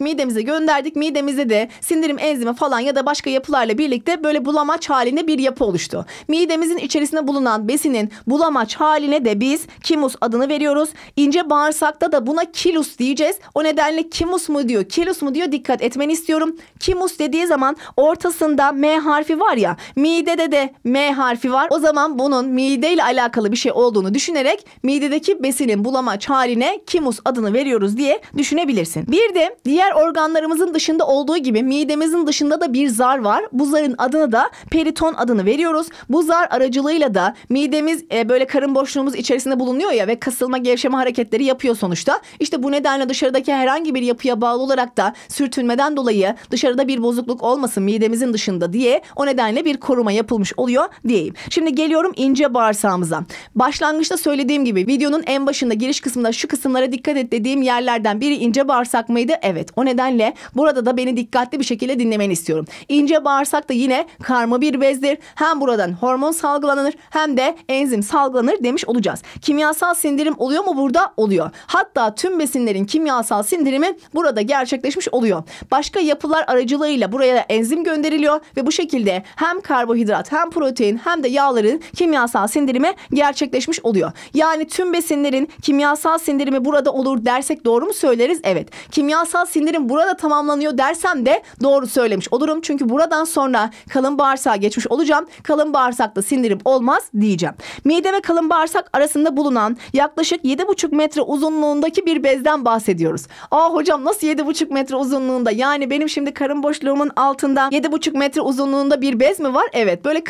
midemize gönderdik. Midemizde de sindirim enzimi falan ya da başka yapılarla birlikte böyle bulamaç halinde bir yapı oluştu. Midemizin içerisinde bulunan besinin bulamaç haline de biz kimus adını veriyoruz. İnce bağırsakta da buna kilus diyeceğiz. O nedenle kimus mu diyor, kilus mu diyor dikkat etmeni istiyorum. Kimus dediği zaman ortasında M harfi var ya, midede de M harfi var. O zaman bunun mideyle alakalı bir şey olduğunu düşünerek midedeki besinin bulamaç haline kimus adını veriyoruz diye düşünebilirsin. Bir de diğer organlarımızın dışında olduğu gibi midemizin dışında da bir zar var. Bu zarın adını da periton adını veriyoruz. Bu zar aracılığıyla da midemiz böyle karın boşluğumuz içerisinde bulunuyor ya ve kasılma gevşeme hareketleri yapıyor sonuçta. İşte bu nedenle dışarıdaki herhangi bir yapıya bağlı olarak da sürtünmeden dolayı dışarıda bir bozukluk olmasın midemizin dışında diye o nedenle bir koruma yapılmış oluyor diyeyim. Şimdi geliyorum ince bağırsağımıza. Başlangıçta söylediğim gibi videonun en başında giriş kısmında şu kısımlara dikkat et dediğim yerlerden biri ince bağırsak mıydı? Evet. O nedenle burada da beni dikkatli bir şekilde dinlemeni istiyorum. İnce bağırsak da yine karma bir bezdir. Hem buradan hormon salgılanır hem de enzim salgılanır demiş olacağız. Kimyasal sindirim oluyor mu burada? Oluyor. Hatta tüm besinlerin kimyasal sindirimi burada gerçekleşmiş oluyor. Başka yapılar aracılığıyla buraya enzim gönderiliyor ve bu şekilde hem karbonhidrat hem protein hem de yağların kimyasal sindirimi gerçekleşmiş oluyor. Yani tüm besinlerin kimyasal sindirimi burada olur dersek doğru mu söyleriz? Evet. Kimyasal sindirim burada tamamlanıyor dersem de doğru söylemiş olurum. Çünkü buradan sonra kalın bağırsağa geçmiş olacağım. Kalın bağırsakta sindirim olmaz diyeceğim. Mide ve kalın bağırsak arasında bulunan yaklaşık 7,5 metre uzunluğundaki bir bezden bahsediyoruz. Aa hocam nasıl 7,5 metre uzunluğunda? Yani benim şimdi karın boşluğumun altında 7,5 metre uzunluğunda bir bez mi var? Evet. Böyle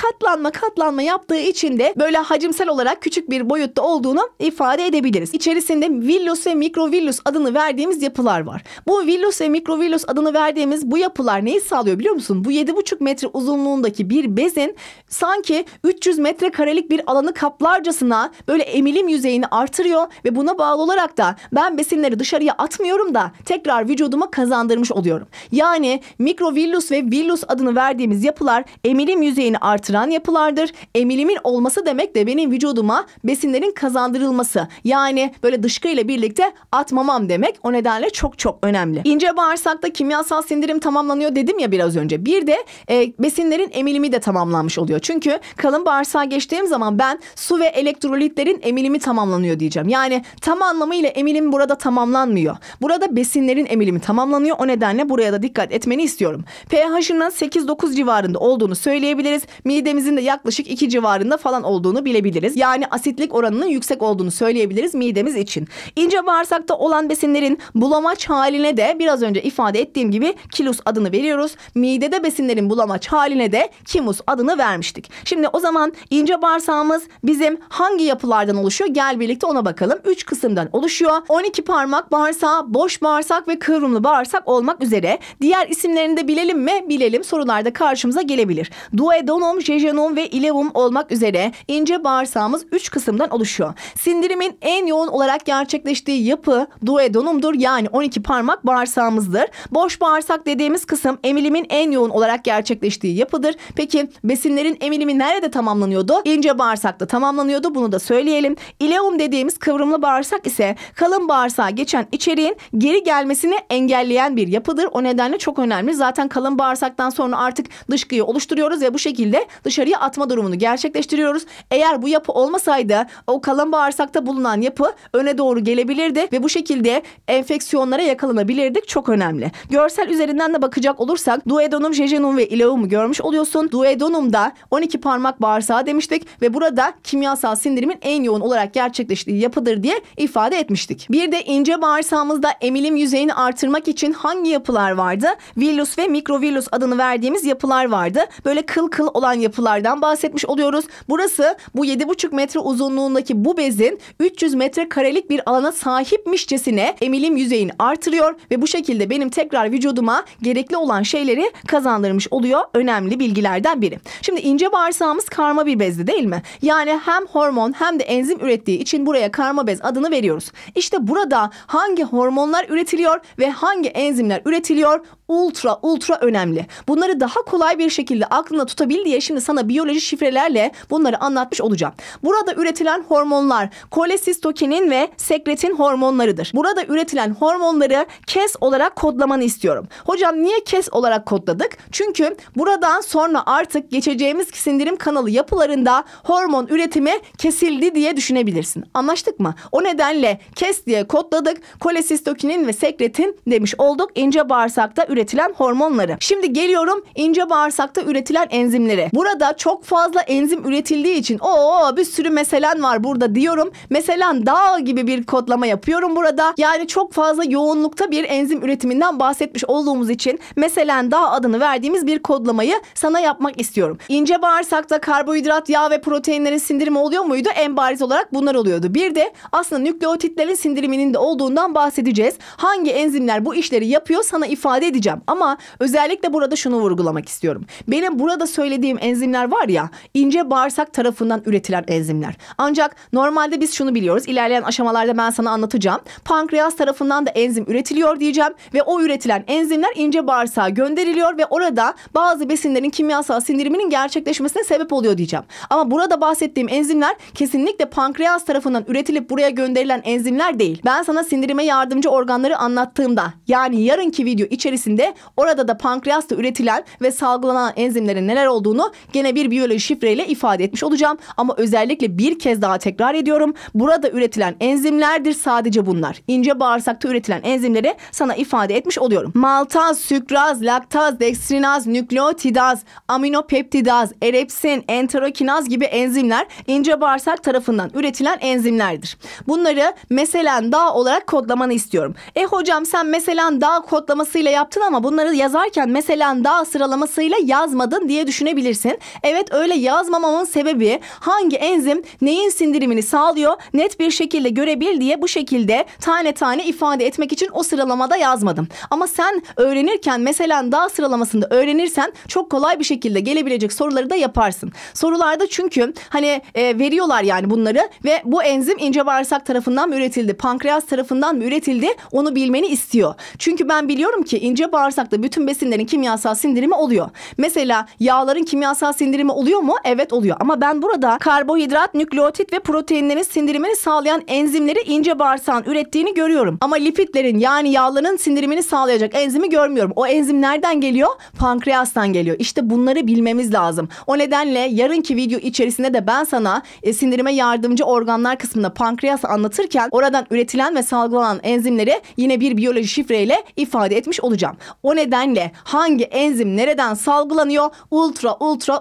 katlanma yaptığı için de böyle hacimsel olarak küçük bir boyutta olduğunu ifade edebiliriz. İçerisinde villus ve mikrovillus adını verdiğimiz yapılar var. Bu villus ve mikrovillus adını verdiğimiz bu yapılar neyi sağlıyor biliyor musun? Bu 7,5 metre uzunluğundaki bir bezin sanki 300 metrekarelik bir alanı kaplarcasına böyle emilim yüzeyini artırıyor ve buna bağlı olarak da ben besinleri dışarıya atmıyorum da tekrar vücuduma kazandırmış oluyorum. Yani mikrovillus ve villus adını verdiğimiz yapılar emilim yüzeyini artıran yapılardır. Emilimin olması demek de benim vücuduma besinlerin kazandırılması. Yani böyle dışkıyla birlikte atmamam demek. O nedenle çok önemli. İnce bağırsakta kimyasal sindirim tamamlanıyor dedim ya biraz önce. Bir de besinlerin emilimi de tamamlanmış oluyor. Çünkü kalın bağırsağa geçtiğim zaman ben su ve elektrolitlerin emilimi tamamlanıyor diyeceğim. Yani tam anlamıyla emilim burada tamamlanmıyor. Burada besinlerin emilimi tamamlanıyor. O nedenle buraya da dikkat etmeni istiyorum. pH'ının 8-9 civarında olduğunu söyleyebiliriz. Midemizin de yaklaşık 2 civarında falan olduğunu bilebiliriz. Yani asitlik oranının yüksek olduğunu söyleyebiliriz midemiz için. İnce bağırsakta olan besinlerin bulamaç haline de biraz önce ifade ettiğim gibi kilus adını veriyoruz. Midede besinlerin bulamaç haline de kimus adını vermiştik. Şimdi o zaman ince bağırsağımız bizim hangi yapılardan oluşuyor? Gel birlikte ona bakalım. 3 kısımdan oluşuyor. 12 parmak bağırsağı, boş bağırsak ve kıvrımlı bağırsak olmak üzere. Diğer isimlerini de bilelim mi? Bilelim. Sorularda karşımıza gelebilir. Duodenum, jejunum ve ileum olmak üzere ince bağırsağımız 3 3 kısımdan oluşuyor. Sindirimin en yoğun olarak gerçekleştiği yapı duodenumdur. Yani 12 parmak bağırsağımızdır. Boş bağırsak dediğimiz kısım emilimin en yoğun olarak gerçekleştiği yapıdır. Peki besinlerin emilimi nerede tamamlanıyordu? İnce bağırsakta tamamlanıyordu. Bunu da söyleyelim. İleum dediğimiz kıvrımlı bağırsak ise kalın bağırsağa geçen içeriğin geri gelmesini engelleyen bir yapıdır. O nedenle çok önemli. Zaten kalın bağırsaktan sonra artık dışkıyı oluşturuyoruz ve bu şekilde dışarıya atma durumunu gerçekleştiriyoruz. Eğer bu yapı olmasaydı o kalın bağırsakta bulunan yapı öne doğru gelebilirdi ve bu şekilde enfeksiyonlara yakalanabilirdik. Çok önemli. Görsel üzerinden de bakacak olursak duodenum, jejunum ve ileumu görmüş oluyorsun. Duodenumda 12 parmak bağırsağı demiştik ve burada kimyasal sindirimin en yoğun olarak gerçekleştiği yapıdır diye ifade etmiştik. Bir de ince bağırsağımızda emilim yüzeyini artırmak için hangi yapılar vardı? Villus ve mikrovillus adını verdiğimiz yapılar vardı. Böyle kıl kıl olan yapılardan bahsetmiş oluyoruz. Burası bu 7,5 metre uzunluğundaki bu bezin 300 metrekarelik bir alana sahipmişçesine emilim yüzeyini artırıyor ve bu şekilde benim tekrar vücuduma gerekli olan şeyleri kazandırmış oluyor. Önemli bilgilerden biri. Şimdi ince bağırsağımız karma bir bezdi değil mi? Yani hem hormon hem de enzim ürettiği için buraya karma bez adını veriyoruz. İşte burada hangi hormonlar üretiliyor ve hangi enzimler üretiliyor? Ultra önemli. Bunları daha kolay bir şekilde aklında tutabil diye şimdi sana biyoloji şifrelerle bunları anlatmış olacağım. Burada üretilen hormonlar kolesistokinin ve sekretin hormonlarıdır. Burada üretilen hormonları kes olarak kodlamanı istiyorum. Hocam niye kes olarak kodladık? Çünkü buradan sonra artık geçeceğimiz sindirim kanalı yapılarında hormon üretimi kesildi diye düşünebilirsin. Anlaştık mı? O nedenle kes diye kodladık. Kolesistokinin ve sekretin demiş olduk. İnce bağırsakta üretilen hormonları. Şimdi geliyorum ince bağırsakta üretilen enzimlere. Burada çok fazla enzim üretildiği için bir sürü meselen var burada diyorum. Meselen dağ gibi bir kodlama yapıyorum burada. Yani çok fazla yoğunlukta bir enzim üretiminden bahsetmiş olduğumuz için meselen dağ adını verdiğimiz bir kodlamayı sana yapmak istiyorum. İnce bağırsakta karbohidrat, yağ ve proteinlerin sindirimi oluyor muydu? En bariz olarak bunlar oluyordu. Bir de aslında nükleotitlerin sindiriminin de olduğundan bahsedeceğiz. Hangi enzimler bu işleri yapıyor sana ifade edeceğim. Ama özellikle burada şunu vurgulamak istiyorum. Benim burada söylediğim enzimler var ya, ince bağırsak tarafından üretilen enzimler. Ancak normalde biz şunu biliyoruz. İlerleyen aşamalarda ben sana anlatacağım. Pankreas tarafından da enzim üretiliyor diyeceğim ve o üretilen enzimler ince bağırsağa gönderiliyor ve orada bazı besinlerin kimyasal sindiriminin gerçekleşmesine sebep oluyor diyeceğim. Ama burada bahsettiğim enzimler kesinlikle pankreas tarafından üretilip buraya gönderilen enzimler değil. Ben sana sindirime yardımcı organları anlattığımda, yani yarınki video içerisinde orada da pankreasta üretilen ve salgılanan enzimlerin neler olduğunu gene bir biyoloji şifreyle ifade etmiş olacağım. Ama özellikle bir kez daha tekrar ediyorum. Burada üretilen enzimlerdir sadece bunlar. İnce bağırsakta üretilen enzimleri sana ifade etmiş oluyorum. Maltaz, sükraz, laktaz, dekstrinaz, nükleotidaz, aminopeptidaz, erepsin, enterokinaz gibi enzimler ince bağırsak tarafından üretilen enzimlerdir. Bunları meselen dağ olarak kodlamanı istiyorum. Hocam sen meselen dağ kodlamasıyla yaptın ama bunları yazarken mesela dağ sıralamasıyla yazmadın diye düşünebilirsin. Evet, öyle yazmamamın sebebi hangi enzim neyin sindirimini sağlıyor net bir şekilde görebil diye bu şekilde tane tane ifade etmek için o sıralamada yazmadım. Ama sen öğrenirken mesela dağ sıralamasında öğrenirsen çok kolay bir şekilde gelebilecek soruları da yaparsın. Sorularda çünkü hani veriyorlar yani bunları ve bu enzim ince bağırsak tarafından mı üretildi, pankreas tarafından mı üretildi onu bilmeni istiyor. Çünkü ben biliyorum ki ince bağırsakta bütün besinlerin kimyasal sindirimi oluyor. Mesela yağların kimyasal sindirimi oluyor mu? Evet oluyor. Ama ben burada karbohidrat, nükleotit ve proteinlerin sindirimini sağlayan enzimleri ince bağırsağın ürettiğini görüyorum. Ama lipidlerin yani yağların sindirimini sağlayacak enzimi görmüyorum. O enzim nereden geliyor? Pankreastan geliyor. İşte bunları bilmemiz lazım. O nedenle yarınki video içerisinde de ben sana sindirime yardımcı organlar kısmında pankreası anlatırken oradan üretilen ve salgılanan enzimleri yine bir biyoloji şifreyle ifade etmiş olacağım. O nedenle hangi enzim nereden salgılanıyor?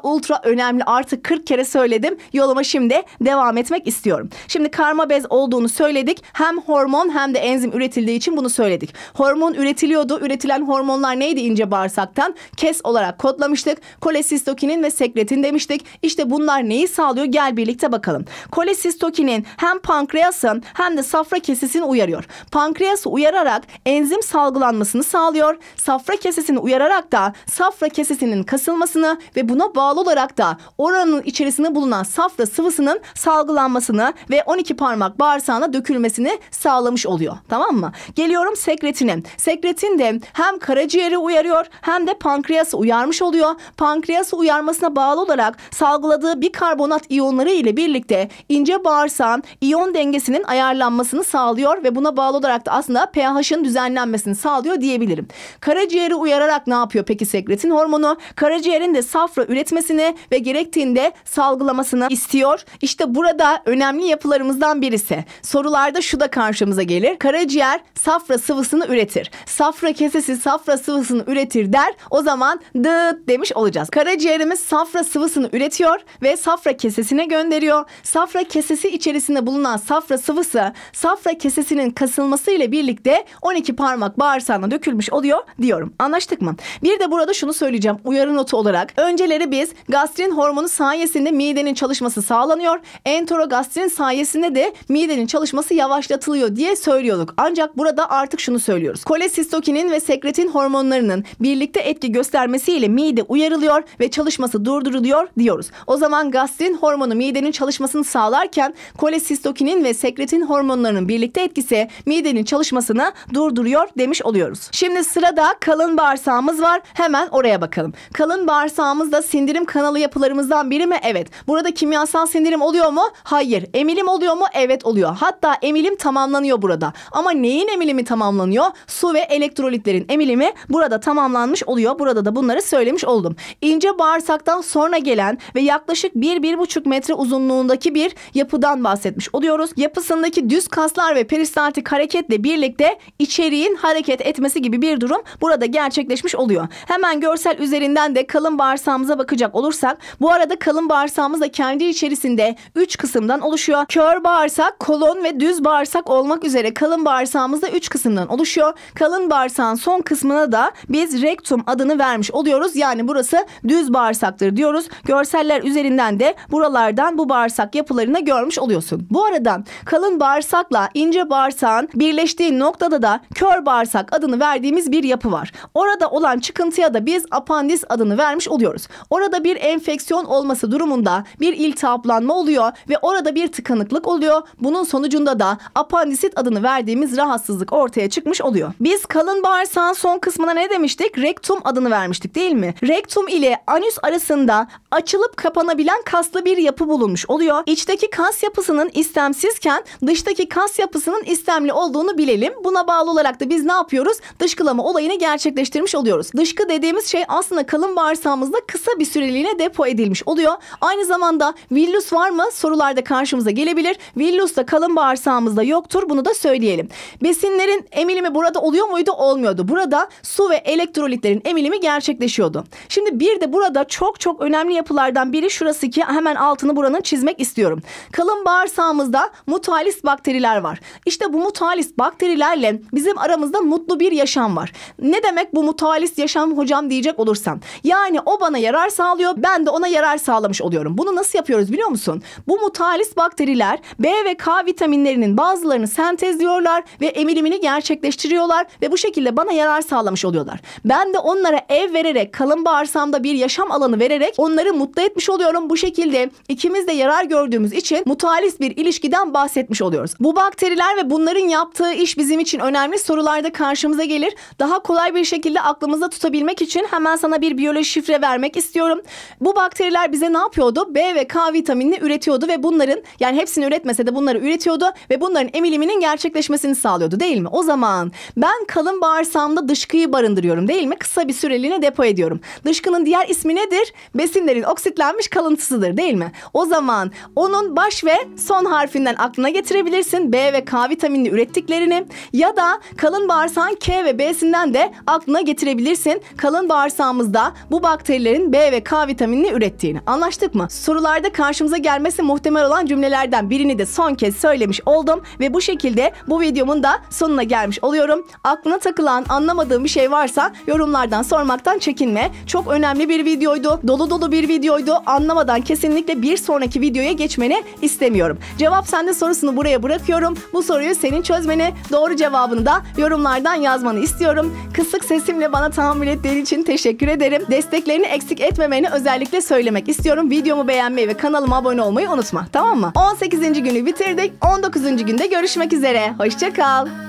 Ultra önemli. Artık 40 kere söyledim. Yoluma şimdi devam etmek istiyorum. Şimdi karma bez olduğunu söyledik. Hem hormon hem de enzim üretildiği için bunu söyledik. Hormon üretiliyordu. Üretilen hormonlar neydi ince bağırsaktan? Kes olarak kodlamıştık. Kolesistokinin ve sekretin demiştik. İşte bunlar neyi sağlıyor? Gel birlikte bakalım. Kolesistokinin hem pankreasın hem de safra kesesini uyarıyor. Pankreası uyararak enzim salgılanmasını sağlıyor. Safra kesesini uyararak da safra kesesinin kasılmasını ve buna bağlı olarak da oranın içerisinde bulunan safra sıvısının kanının salgılanmasını ve 12 parmak bağırsağına dökülmesini sağlamış oluyor. Tamam mı? Geliyorum sekretine. Sekretin de hem karaciğeri uyarıyor hem de pankreası uyarmış oluyor. Pankreası uyarmasına bağlı olarak salgıladığı bikarbonat iyonları ile birlikte ince bağırsağın iyon dengesinin ayarlanmasını sağlıyor ve buna bağlı olarak da aslında pH'ın düzenlenmesini sağlıyor diyebilirim. Karaciğeri uyararak ne yapıyor peki sekretin hormonu? Karaciğerin de safra üretmesini ve gerektiğinde salgılamasını istiyor. İşte burada önemli yapılarımızdan birisi. Sorularda şu da karşımıza gelir. Karaciğer safra sıvısını üretir. Safra kesesi safra sıvısını üretir der. O zaman dıt demiş olacağız. Karaciğerimiz safra sıvısını üretiyor ve safra kesesine gönderiyor. Safra kesesi içerisinde bulunan safra sıvısı safra kesesinin kasılması ile birlikte 12 parmak bağırsağına dökülmüş oluyor diyorum. Anlaştık mı? Bir de burada şunu söyleyeceğim uyarı notu olarak. Önceleri biz gastrin hormonu sayesinde midenin çalışması sağlanıyor. Enterogastrin sayesinde de midenin çalışması yavaşlatılıyor diye söylüyorduk. Ancak burada artık şunu söylüyoruz. Kolesistokinin ve sekretin hormonlarının birlikte etki göstermesiyle mide uyarılıyor ve çalışması durduruluyor diyoruz. O zaman gastrin hormonu midenin çalışmasını sağlarken kolesistokinin ve sekretin hormonlarının birlikte etkisi midenin çalışmasını durduruyor demiş oluyoruz. Şimdi sırada kalın bağırsağımız var. Hemen oraya bakalım. Kalın bağırsağımız da sindirim kanalı yapılarımızdan biri mi? Evet. Burada kimyasal sindirim oluyor mu? Hayır. Emilim oluyor mu? Evet oluyor. Hatta emilim tamamlanıyor burada. Ama neyin emilimi tamamlanıyor? Su ve elektrolitlerin emilimi burada tamamlanmış oluyor. Burada da bunları söylemiş oldum. İnce bağırsaktan sonra gelen ve yaklaşık 1-1,5 metre uzunluğundaki bir yapıdan bahsetmiş oluyoruz. Yapısındaki düz kaslar ve peristaltik hareketle birlikte içeriğin hareket etmesi gibi bir durum burada gerçekleşmiş oluyor. Hemen görsel üzerinden de kalın bağırsağımıza bakacak olursak, bu arada kalın bağırsağımız da kendi içerisinde 3 kısımdan oluşuyor. Kör bağırsak, kolon ve düz bağırsak olmak üzere kalın bağırsağımız da 3 kısımdan oluşuyor. Kalın bağırsağın son kısmına da biz rektum adını vermiş oluyoruz. Yani burası düz bağırsaktır diyoruz. Görseller üzerinden de buralardan bu bağırsak yapılarını görmüş oluyorsun. Bu arada kalın bağırsakla ince bağırsağın birleştiği noktada da kör bağırsak adını verdiğimiz bir yapı var. Orada olan çıkıntıya da biz apandis adını vermiş oluyoruz. Orada bir enfeksiyon olması durumunda bir iltihaplanma oluyor ve orada bir tıkanıklık oluyor. Bunun sonucunda da apandisit adını verdiğimiz rahatsızlık ortaya çıkmış oluyor. Biz kalın bağırsağın son kısmına ne demiştik? Rektum adını vermiştik değil mi? Rektum ile anüs arasında açılıp kapanabilen kaslı bir yapı bulunmuş oluyor. İçteki kas yapısının istemsizken dıştaki kas yapısının istemli olduğunu bilelim. Buna bağlı olarak da biz ne yapıyoruz? Dışkılama olayını gerçekleştirmiş oluyoruz. Dışkı dediğimiz şey aslında kalın bağırsağımızda kısa bir süreliğine depo edilmiş oluyor. Aynı zamanda villus var mı? Sorularda karşımıza gelebilir. Villus da kalın bağırsağımızda yoktur. Bunu da söyleyelim. Besinlerin emilimi burada oluyor muydu? Olmuyordu. Burada su ve elektrolitlerin emilimi gerçekleşiyordu. Şimdi bir de burada çok önemli yapılardan biri şurası ki hemen altını buranın çizmek istiyorum. Kalın bağırsağımızda mutualist bakteriler var. İşte bu mutualist bakterilerle bizim aramızda mutlu bir yaşam var. Ne demek bu mutualist yaşam hocam diyecek olursam. Yani o bana yarar sağlıyor, ben de ona yarar sağlamış oluyorum. Bunu nasıl yapıyoruz biliyor musun? Bu mutualist bakteriler B ve K vitaminlerinin bazılarını sentezliyorlar ve emilimini gerçekleştiriyorlar ve bu şekilde bana yarar sağlamış oluyorlar. Ben de onlara ev vererek, kalın bağırsamda bir yaşam alanı vererek onları mutlu etmiş oluyorum. Bu şekilde ikimiz de yarar gördüğümüz için mutualist bir ilişkiden bahsetmiş oluyoruz. Bu bakteriler ve bunların yaptığı iş bizim için önemli, sorularda karşımıza gelir. Daha kolay bir şekilde aklımızda tutabilmek için hemen sana bir biyoloji şifre vermek istiyorum. Bu bakteriler bize ne yapıyordu? B ve K vitaminini üretiyordu ve bunların, yani hepsini üretmese de bunları üretiyordu ve bunların emiliminin gerçekleşmesini sağlıyordu değil mi? O zaman ben kalın bağırsağımda dışkıyı barındırıyorum değil mi? Kısa bir süreliğine depo ediyorum. Dışkının diğer ismi nedir? Besinlerin oksitlenmiş kalıntısıdır değil mi? O zaman onun baş ve son harfinden aklına getirebilirsin B ve K vitaminini ürettiklerini ya da kalın bağırsağın K ve B'sinden de aklına getirebilirsin. Kalın bağırsağımızda bu bakterilerin B ve K vitaminini ürettiğini. Anlaştık mı? Sorularda karşımıza gelmesi muhtemel olan cümlelerden birini de son kez söylemiş oldum ve bu şekilde bu videomun da sonuna gelmiş oluyorum. Aklına takılan, anlamadığın bir şey varsa yorumlardan sormaktan çekinme. Çok önemli bir videoydu. Dolu dolu bir videoydu. Anlamadan kesinlikle bir sonraki videoya geçmeni istemiyorum. Cevap sende sorusunu buraya bırakıyorum. Bu soruyu senin çözmeni, doğru cevabını da yorumlardan yazmanı istiyorum. Kısık sesimle bana tahammül ettiğin için teşekkür ederim. Desteklerini eksik etmemeni özellikle söylemek istiyorum. Videomu beğenmeyi ve kanalıma abone olmayı olmayı unutma, tamam mı? 18. günü bitirdik. 19. günde görüşmek üzere. Hoşça kal.